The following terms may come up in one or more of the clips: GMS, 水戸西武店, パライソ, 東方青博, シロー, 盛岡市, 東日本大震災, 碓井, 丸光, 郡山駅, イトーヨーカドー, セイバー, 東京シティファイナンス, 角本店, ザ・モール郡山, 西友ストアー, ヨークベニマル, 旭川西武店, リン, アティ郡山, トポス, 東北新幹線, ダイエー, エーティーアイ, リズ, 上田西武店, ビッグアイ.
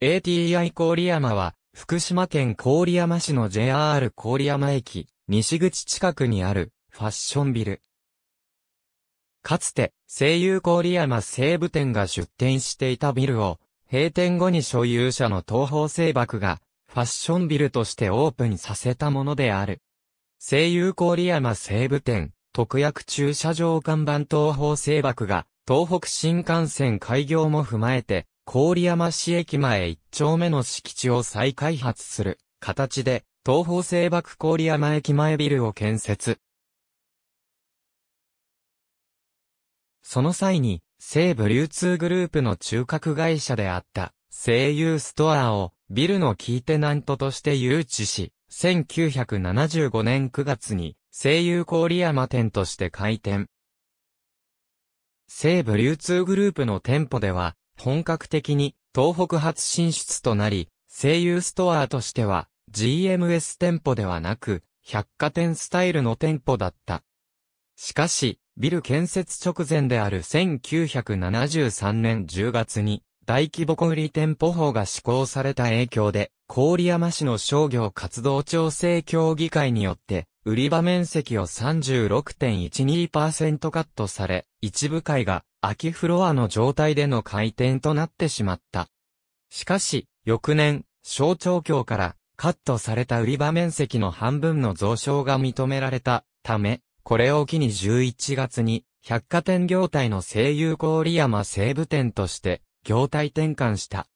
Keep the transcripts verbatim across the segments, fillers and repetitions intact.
エーティーアイ 郡山は、福島県郡山市の ジェイアール 郡山駅、西口近くにある、ファッションビル。かつて、西友郡山西武店が出店していたビルを、閉店後に所有者の東方青博が、ファッションビルとしてオープンさせたものである。西友郡山西武店、特約駐車場看板東方青博が、東北新幹線開業も踏まえて、郡山市駅前一丁目の敷地を再開発する形で東方青博郡山駅前ビルを建設。その際に西武流通グループの中核会社であった西友ストアをビルのキーテナントとして誘致し、せんきゅうひゃくななじゅうごねんくがつに西友郡山店として開店。西武流通グループの店舗では、本格的に東北初進出となり、西友ストアとしては ジーエムエス 店舗ではなく百貨店スタイルの店舗だった。しかし、ビル建設直前であるせんきゅうひゃくななじゅうさんねんじゅうがつに大規模小売店舗法が施行された影響で、郡山市の商業活動調整協議会によって売り場面積を さんじゅうろくてんいちにパーセント カットされ、一部階が空きフロアの状態での開店となってしまった。しかし、翌年、省庁協からカットされた売り場面積の半分の増床が認められたため、これを機にじゅういちがつに百貨店業態の西友郡山西武店として業態転換した。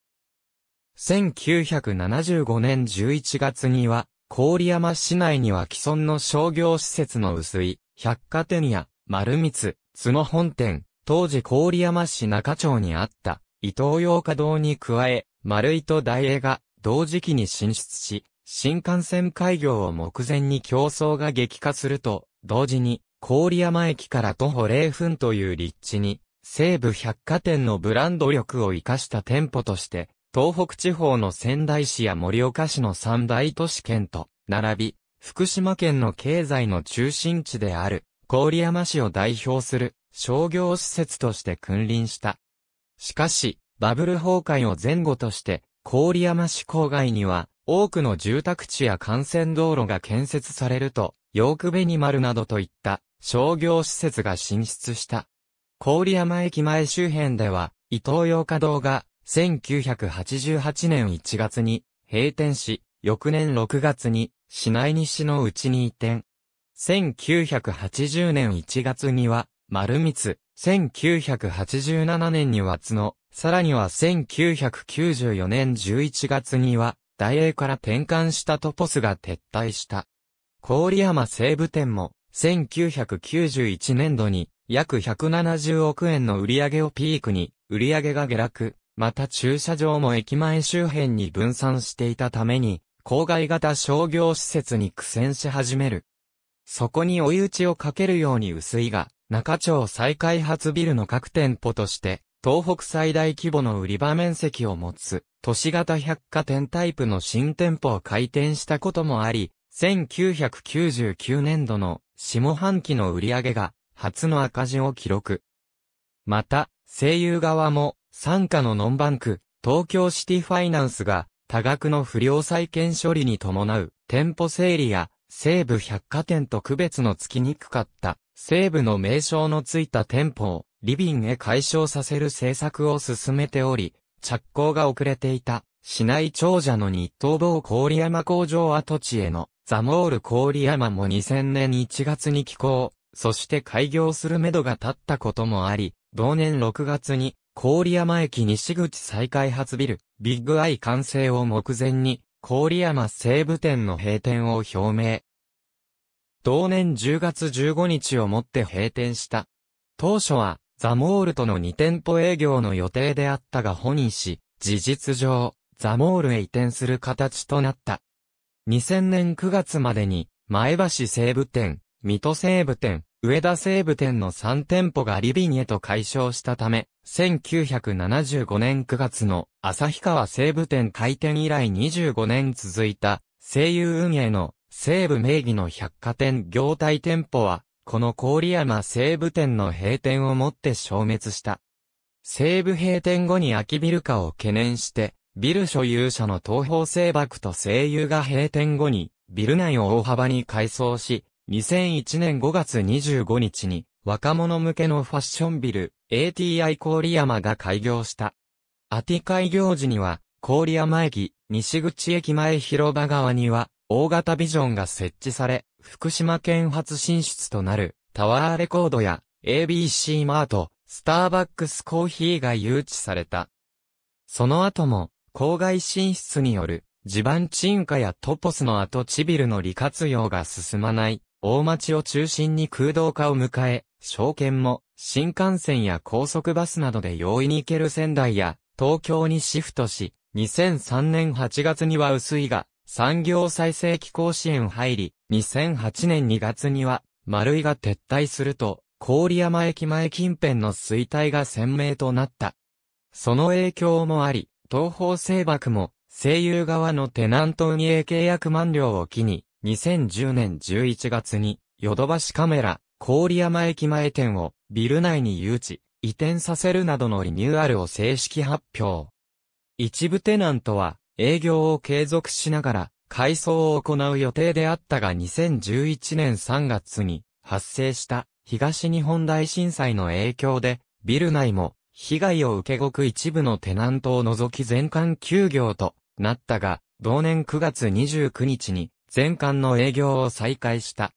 せんきゅうひゃくななじゅうごねんじゅういちがつには、郡山市内には既存の商業施設の薄い百貨店や丸光、角本店、当時郡山市中町にあったイトーヨーカドーに加え、丸井とダイエーが同時期に進出し、新幹線開業を目前に競争が激化すると、同時に郡山駅から徒歩れいふんという立地に、西武百貨店のブランド力を生かした店舗として、東北地方の仙台市や盛岡市の三大都市圏と並び、福島県の経済の中心地である郡山市を代表する商業施設として君臨した。しかし、バブル崩壊を前後として、郡山市郊外には多くの住宅地や幹線道路が建設されると、ヨークベニマルなどといった商業施設が進出した。郡山駅前周辺では、イトーヨーカドーがせんきゅうひゃくはちじゅうはちねんいちがつに閉店し、翌年ろくがつに市内西のうちに移転。せんきゅうひゃくはちじゅうねんいちがつには、丸光、せんきゅうひゃくはちじゅうななねんには角、さらにはせんきゅうひゃくきゅうじゅうよねんじゅういちがつには、ダイエーから転換したトポスが撤退した。郡山西武店も、せんきゅうひゃくきゅうじゅういちねんどに約ひゃくななじゅうおくえんの売り上げをピークに、売り上げが下落、また駐車場も駅前周辺に分散していたために、郊外型商業施設に苦戦し始める。そこに追い打ちをかけるように薄いが、中町再開発ビルの各店舗として、東北最大規模の売り場面積を持つ、都市型百貨店タイプの新店舗を開店したこともあり、せんきゅうひゃくきゅうじゅうきゅうねんどの下半期の売り上げが、初の赤字を記録。また、西友側も、傘下のノンバンク、東京シティファイナンスが、多額の不良債権処理に伴う、店舗整理や、西武百貨店と区別のつきにくかった。西武の名称のついた店舗をリビンへ改称させる政策を進めており、着工が遅れていた市内長者の日東房郡山工場跡地へのザモール郡山もにせんねんいちがつに起工、そして開業するめどが立ったこともあり、同年ろくがつに郡山駅西口再開発ビル、ビッグアイ完成を目前に郡山西武店の閉店を表明。同年じゅうがつじゅうごにちをもって閉店した。当初は、ザモールとのにてんぽ営業の予定であったがホニーし、事実上、ザモールへ移転する形となった。にせんねんくがつまでに、前橋西武店、水戸西武店、上田西武店のさんてんぽがリビンへと改称したため、せんきゅうひゃくななじゅうごねんくがつの旭川西武店開店以来にじゅうごねん続いた、西友運営の、西武名義の百貨店業態店舗は、この郡山西武店の閉店をもって消滅した。西武閉店後に空きビル化を懸念して、ビル所有者の東方青博と西友が閉店後に、ビル内を大幅に改装し、にせんいちねんごがつにじゅうごにちに、若者向けのファッションビル、エーティーアイ 郡山が開業した。アティ開業時には、郡山駅、西口駅前広場側には、大型ビジョンが設置され、福島県初進出となる、タワーレコードや、エービーシー マート、スターバックスコーヒーが誘致された。その後も、郊外進出による、地盤沈下やトポスの跡地ビルの利活用が進まない、大町を中心に空洞化を迎え、商圏も、新幹線や高速バスなどで容易に行ける仙台や、東京にシフトし、にせんさんねんはちがつには碓井が、産業再生機構支援入り、にせんはちねんにがつには、丸井が撤退すると、郡山駅前近辺の衰退が鮮明となった。その影響もあり、東方青博も、西友側のテナント運営契約満了を機に、にせんじゅうねんじゅういちがつに、ヨドバシカメラ、郡山駅前店を、ビル内に誘致、移転させるなどのリニューアルを正式発表。一部テナントは、営業を継続しながら、改装を行う予定であったがにせんじゅういちねんさんがつに発生した東日本大震災の影響で、ビル内も被害を受けごく一部のテナントを除き全館休業となったが、同年くがつにじゅうくにちに全館の営業を再開した。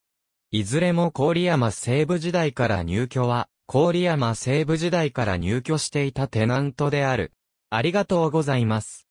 いずれも郡山西部時代から入居は、郡山西部時代から入居していたテナントである。ありがとうございます。